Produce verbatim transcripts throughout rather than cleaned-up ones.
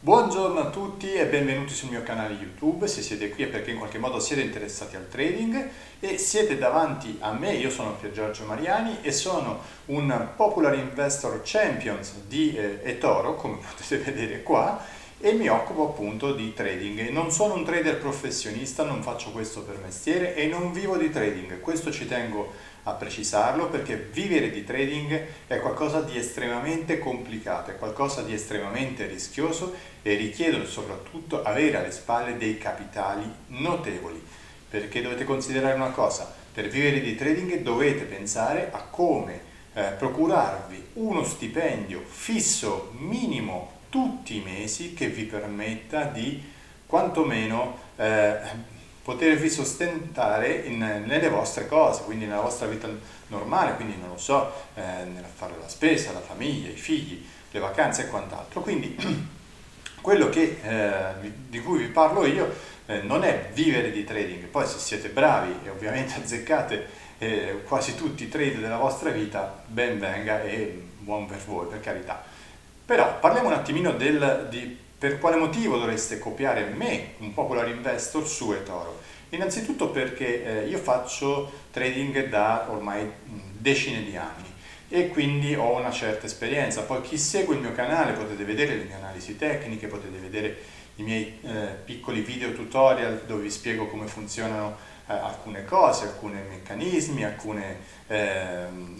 Buongiorno a tutti e benvenuti sul mio canale YouTube. Se siete qui è perché in qualche modo siete interessati al trading e siete davanti a me. Io sono Pier Giorgio Mariani e sono un Popular Investor Champions di eToro, come potete vedere qua, e mi occupo appunto di trading. Non sono un trader professionista, non faccio questo per mestiere e non vivo di trading. Questo ci tengo a precisarlo, perché vivere di trading è qualcosa di estremamente complicato, è qualcosa di estremamente rischioso e richiede soprattutto avere alle spalle dei capitali notevoli, perché dovete considerare una cosa: per vivere di trading dovete pensare a come eh, procurarvi uno stipendio fisso minimo tutti i mesi che vi permetta di quantomeno eh, potervi sostentare in, nelle vostre cose, quindi nella vostra vita normale, quindi non lo so, eh, nel fare la spesa, la famiglia, i figli, le vacanze e quant'altro. Quindi quello che, eh, di cui vi parlo io eh, non è vivere di trading. Poi se siete bravi e ovviamente azzeccate eh, quasi tutti i trade della vostra vita, ben venga e buon per voi, per carità. Però parliamo un attimino del, di per quale motivo dovreste copiare me, un Popular Investor, su eToro. Innanzitutto perché eh, io faccio trading da ormai decine di anni e quindi ho una certa esperienza. Poi chi segue il mio canale, potete vedere le mie analisi tecniche, potete vedere i miei eh, piccoli video tutorial dove vi spiego come funzionano alcune cose, alcuni meccanismi, alcune eh,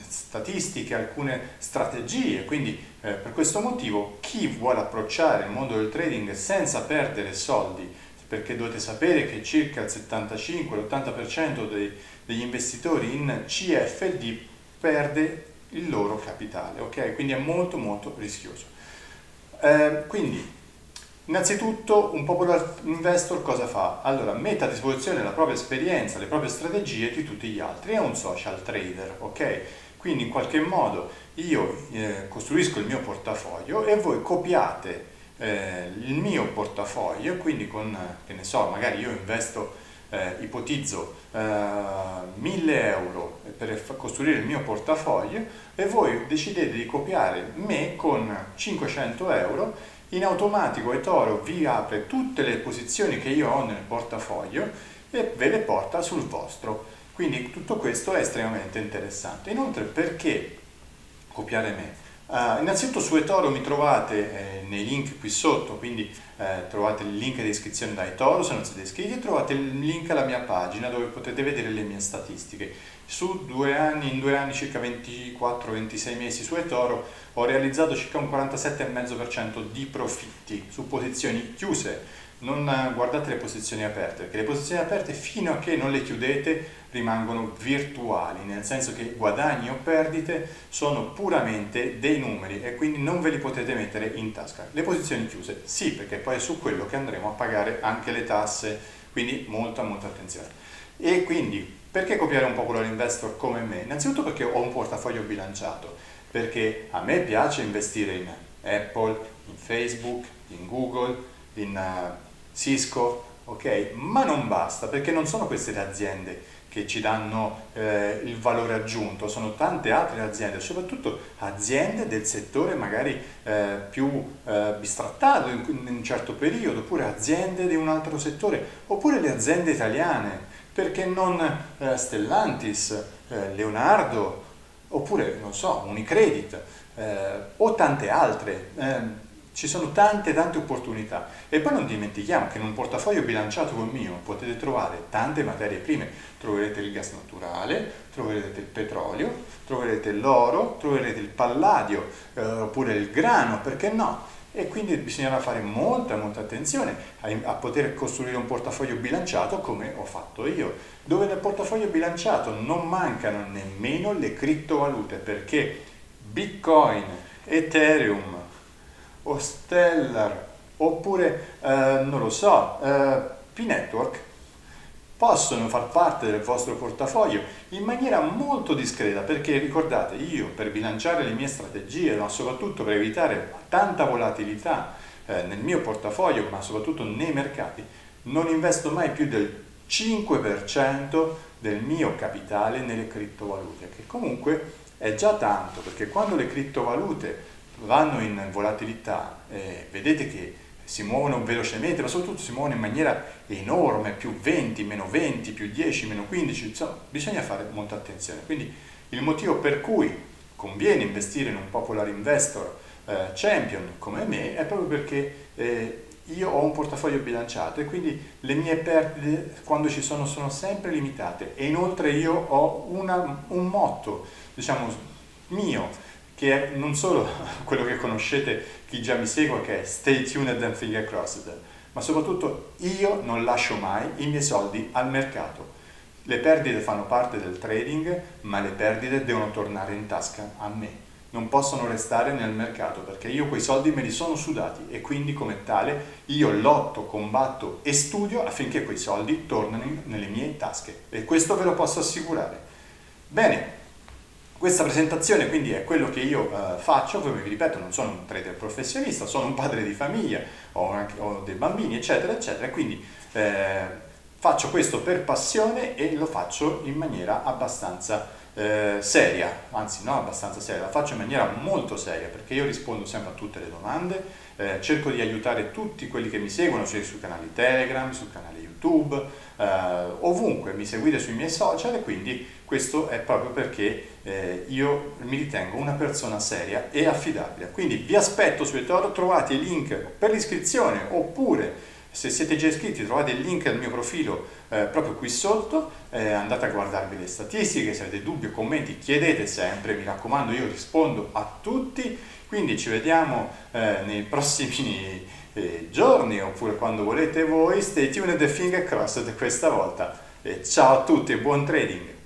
statistiche, alcune strategie. Quindi eh, per questo motivo chi vuole approcciare il mondo del trading senza perdere soldi, perché dovete sapere che circa il settantacinque ottanta per cento dei, degli investitori in C F D perde il loro capitale, ok? Quindi è molto molto rischioso. Eh, quindi innanzitutto un Popular Investor cosa fa? Allora, mette a disposizione la propria esperienza, le proprie strategie di tutti gli altri. È un social trader, ok? Quindi in qualche modo io eh, costruisco il mio portafoglio e voi copiate eh, il mio portafoglio, quindi con, che ne so, magari io investo, eh, ipotizzo eh, mille euro per costruire il mio portafoglio e voi decidete di copiare me con cinquecento euro. In automatico eToro vi apre tutte le posizioni che io ho nel portafoglio e ve le porta sul vostro. Quindi tutto questo è estremamente interessante. Inoltre, perché copiare me? Uh, innanzitutto su eToro mi trovate eh, nei link qui sotto, quindi eh, trovate il link di iscrizione da eToro se non siete iscritti, trovate il link alla mia pagina dove potete vedere le mie statistiche. Su due anni, in due anni circa ventiquattro ventisei mesi su eToro ho realizzato circa un quarantasette virgola cinque per cento di profitti su posizioni chiuse. Non guardate le posizioni aperte, perché le posizioni aperte fino a che non le chiudete rimangono virtuali, nel senso che guadagni o perdite sono puramente dei numeri e quindi non ve li potete mettere in tasca. Le posizioni chiuse sì, perché poi è su quello che andremo a pagare anche le tasse, quindi molta molta attenzione. E quindi perché copiare un Popular Investor come me? Innanzitutto perché ho un portafoglio bilanciato, perché a me piace investire in Apple, in Facebook, in Google, in uh, Cisco, ok? Ma non basta, perché non sono queste le aziende che ci danno eh, il valore aggiunto, sono tante altre aziende, soprattutto aziende del settore magari eh, più eh, bistrattato in, in un certo periodo, oppure aziende di un altro settore, oppure le aziende italiane, perché non eh, Stellantis, eh, Leonardo, oppure non so, Unicredit eh, o tante altre. Eh, Ci sono tante tante opportunità. E poi non dimentichiamo che in un portafoglio bilanciato come il mio potete trovare tante materie prime. Troverete il gas naturale, troverete il petrolio, troverete l'oro, troverete il palladio, eh, oppure il grano, perché no? E quindi bisognerà fare molta molta attenzione a, a poter costruire un portafoglio bilanciato come ho fatto io. Dove nel portafoglio bilanciato non mancano nemmeno le criptovalute, perché Bitcoin, Ethereum, o Stellar, oppure, eh, non lo so, eh, P-Network, possono far parte del vostro portafoglio in maniera molto discreta, perché ricordate, io per bilanciare le mie strategie, ma soprattutto per evitare tanta volatilità eh, nel mio portafoglio, ma soprattutto nei mercati, non investo mai più del cinque per cento del mio capitale nelle criptovalute, che comunque è già tanto, perché quando le criptovalute vanno in volatilità, eh, vedete che si muovono velocemente, ma soprattutto si muovono in maniera enorme, più venti, meno venti, più dieci, meno quindici, insomma bisogna fare molta attenzione. Quindi il motivo per cui conviene investire in un Popular Investor eh, Champion come me è proprio perché eh, io ho un portafoglio bilanciato e quindi le mie perdite, quando ci sono, sono sempre limitate, e inoltre io ho una, un motto, diciamo, mio, che è non solo quello che conoscete chi già mi segue, che è stay tuned and finger crossed, ma soprattutto io non lascio mai i miei soldi al mercato. Le perdite fanno parte del trading, ma le perdite devono tornare in tasca a me, non possono restare nel mercato, perché io quei soldi me li sono sudati e quindi come tale io lotto, combatto e studio affinché quei soldi tornino nelle mie tasche, e questo ve lo posso assicurare. Bene. Questa presentazione quindi è quello che io eh, faccio, come vi ripeto non sono un trader professionista, sono un padre di famiglia, ho, anche, ho dei bambini eccetera eccetera, quindi eh, faccio questo per passione e lo faccio in maniera abbastanza eh, seria, anzi non abbastanza seria, la faccio in maniera molto seria, perché io rispondo sempre a tutte le domande, eh, cerco di aiutare tutti quelli che mi seguono, cioè sui canali Telegram, sul canale YouTube, eh, ovunque mi seguite sui miei social, e quindi questo è proprio perché Eh, io mi ritengo una persona seria e affidabile. Quindi vi aspetto su eToro, trovate i link per l'iscrizione, oppure se siete già iscritti trovate il link al mio profilo eh, proprio qui sotto, eh, andate a guardarvi le statistiche, se avete dubbi o commenti chiedete sempre, mi raccomando, io rispondo a tutti. Quindi ci vediamo eh, nei prossimi eh, giorni, oppure quando volete voi. Stay tuned and finger crossed questa volta, e ciao a tutti e buon trading!